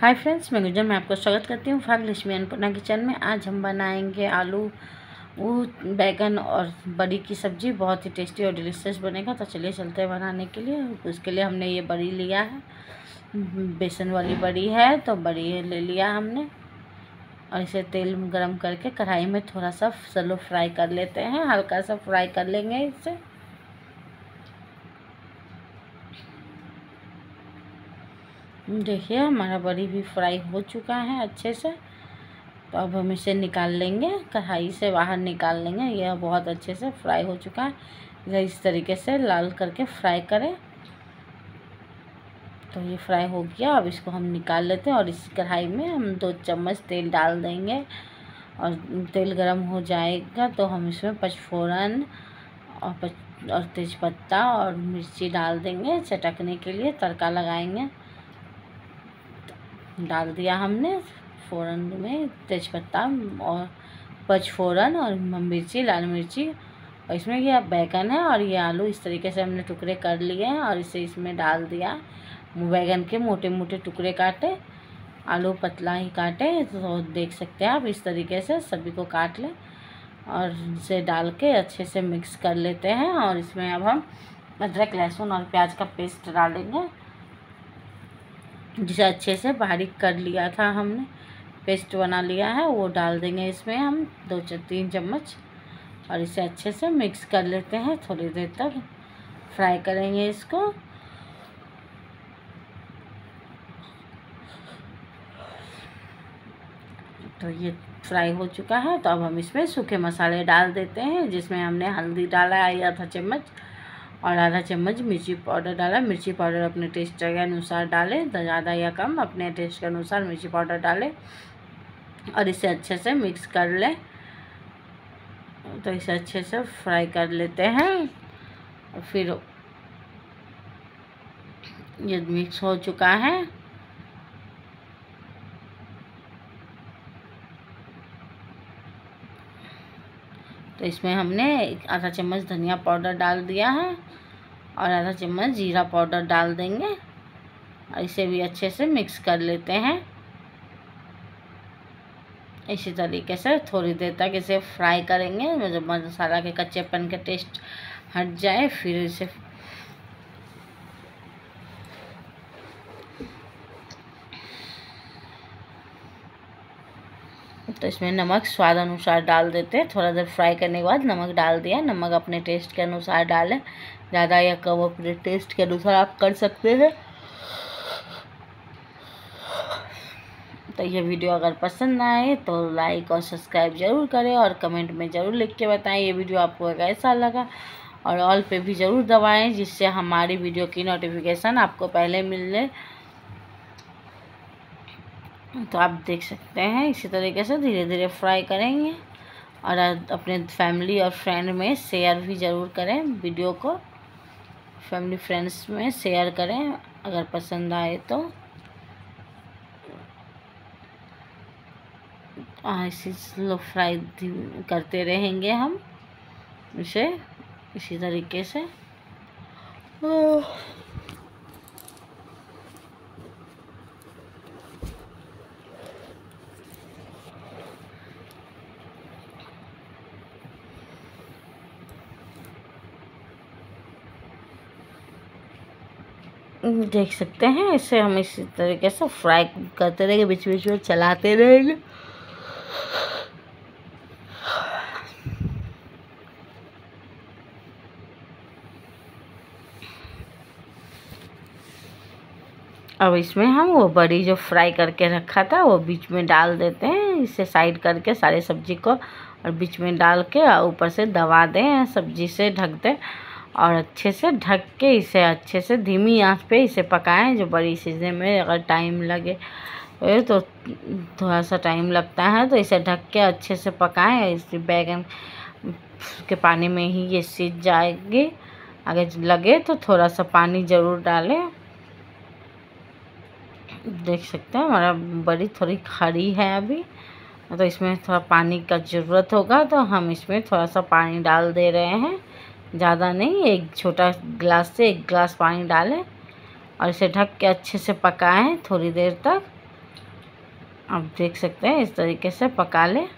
Hi friends, मैं गुजर, मैं आपको स्वागत करती हूँ भाग्यलक्ष्मी अन्नपूर्णा किचन में। आज हम बनाएंगे आलू बैंगन और बड़ी की सब्ज़ी। बहुत ही टेस्टी और डिलीशियस बनेगा। तो चलिए चलते हैं बनाने के लिए। उसके लिए हमने ये बड़ी लिया है, बेसन वाली बड़ी है। तो बड़ी ले लिया हमने और इसे तेल गरम करके कढ़ाई में थोड़ा सा सलो फ्राई कर लेते हैं। हल्का सा फ्राई कर लेंगे इसे। देखिए हमारा बड़ी भी फ्राई हो चुका है अच्छे से। तो अब हम इसे निकाल लेंगे, कढ़ाई से बाहर निकाल लेंगे। यह बहुत अच्छे से फ्राई हो चुका है। इसे इस तरीके से लाल करके फ्राई करें। तो ये फ्राई हो गया। अब इसको हम निकाल लेते हैं और इस कढ़ाई में हम 2 चम्मच तेल डाल देंगे। और तेल गर्म हो जाएगा तो हम इसमें पचफोरन और तेज़पत्ता और मिर्ची डाल देंगे। चटकने के लिए तड़का लगाएंगे। डाल दिया हमने फोरन में तेज़पत्ता और पचफोरन और मिर्ची, लाल मिर्ची। और इसमें यह बैंगन है और ये आलू इस तरीके से हमने टुकड़े कर लिए हैं और इसे इसमें डाल दिया। बैंगन के मोटे मोटे टुकड़े काटे, आलू पतला ही काटे। तो देख सकते हैं आप, इस तरीके से सभी को काट लें और इसे डाल के अच्छे से मिक्स कर लेते हैं। और इसमें अब हम अदरक, लहसुन और प्याज का पेस्ट डालेंगे, जिसे अच्छे से बारीक कर लिया था हमने, पेस्ट बना लिया है। वो डाल देंगे इसमें हम 2 से 3 चम्मच और इसे अच्छे से मिक्स कर लेते हैं। थोड़ी देर तक फ्राई करेंगे इसको। तो ये फ्राई हो चुका है। तो अब हम इसमें सूखे मसाले डाल देते हैं, जिसमें हमने हल्दी डाला है 1/2 चम्मच और 1/2 चम्मच मिर्ची पाउडर डाला। मिर्ची पाउडर अपने टेस्ट के अनुसार डालें, ज़्यादा या कम अपने टेस्ट के अनुसार मिर्ची पाउडर डालें और इसे अच्छे से मिक्स कर लें। तो इसे अच्छे से फ्राई कर लेते हैं। और फिर ये मिक्स हो चुका है। तो इसमें हमने 1/2 चम्मच धनिया पाउडर डाल दिया है और 1/2 चम्मच जीरा पाउडर डाल देंगे और इसे भी अच्छे से मिक्स कर लेते हैं। इसी तरीके से थोड़ी देर तक इसे फ्राई करेंगे, जब मसाला के कच्चेपन का टेस्ट हट जाए। फिर इसे तो इसमें नमक स्वाद अनुसार डाल देते हैं। थोड़ा देर फ्राई करने के बाद नमक डाल दिया। नमक अपने टेस्ट के अनुसार डालें, ज़्यादा या कम अपने टेस्ट के अनुसार आप कर सकते हैं। तो ये वीडियो अगर पसंद आए तो लाइक और सब्सक्राइब ज़रूर करें और कमेंट में ज़रूर लिख के बताएं ये वीडियो आपको कैसा लगा। और ऑल पे भी ज़रूर दबाएँ, जिससे हमारी वीडियो की नोटिफिकेशन आपको पहले मिले। तो आप देख सकते हैं, इसी तरीके से धीरे धीरे फ्राई करेंगे। और अपने फैमिली और फ्रेंड में शेयर भी ज़रूर करें वीडियो को, फैमिली फ्रेंड्स में शेयर करें अगर पसंद आए तो। इसी स्लो फ्राई करते रहेंगे हम इसे, इसी तरीके से। देख सकते हैं, इसे हम इसी तरीके से फ्राई करते रहेंगे, बीच बीच में चलाते रहेंगे। अब इसमें हम वो बड़ी जो फ्राई करके रखा था वो बीच में डाल देते हैं। इसे साइड करके सारे सब्जी को और बीच में डाल के ऊपर से दबा दें, सब्जी से ढक दें और अच्छे से ढक के इसे अच्छे से धीमी आंच पे इसे पकाएं। जो बड़ी सीजने में अगर टाइम लगे तो थोड़ा सा टाइम लगता है, तो इसे ढक के अच्छे से पकाएं। इस बैंगन के पानी में ही ये सीज जाएगी। अगर लगे तो थोड़ा सा पानी ज़रूर डालें। देख सकते हैं हमारा बड़ी थोड़ी खड़ी है अभी, तो इसमें थोड़ा पानी का ज़रूरत होगा। तो हम इसमें थोड़ा सा पानी डाल दे रहे हैं, ज़्यादा नहीं। 1 छोटा गिलास से 1 गिलास पानी डालें और इसे ढक के अच्छे से पकाएं थोड़ी देर तक। आप देख सकते हैं इस तरीके से पका लें।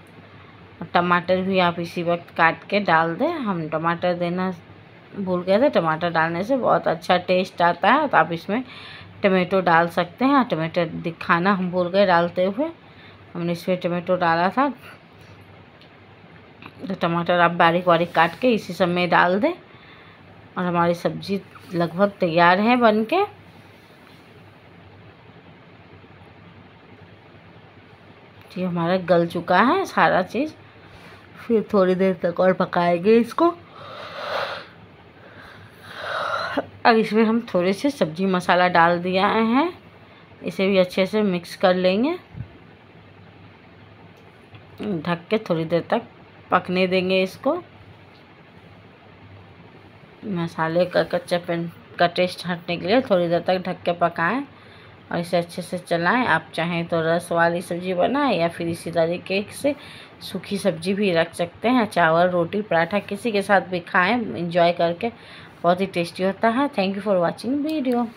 टमाटर भी आप इसी वक्त काट के डाल दें। हम टमाटर देना भूल गए थे। टमाटर डालने से बहुत अच्छा टेस्ट आता है। तो आप इसमें टमेटो डाल सकते हैं। टमाटर दिखाना हम भूल गए डालते हुए, हमने इसमें टमाटो डाला था। तो टमाटर आप बारीक बारीक काट के इसी सब में डाल दें और हमारी सब्ज़ी लगभग तैयार है बन के। ये हमारा गल चुका है सारा चीज़। फिर थोड़ी देर तक और पकाएंगे इसको। अब इसमें हम थोड़े से सब्ज़ी मसाला डाल दिया है, इसे भी अच्छे से मिक्स कर लेंगे। ढक के थोड़ी देर तक पकने देंगे इसको। मसाले का कच्चापन का टेस्ट हटने के लिए थोड़ी देर तक ढक के पकाएं और इसे अच्छे से चलाएं। आप चाहें तो रस वाली सब्ज़ी बनाएं या फिर इसी तरीके से सूखी सब्ज़ी भी रख सकते हैं। चावल, रोटी, पराठा किसी के साथ भी खाएं, एंजॉय करके। बहुत ही टेस्टी होता है। Thank you for watching video.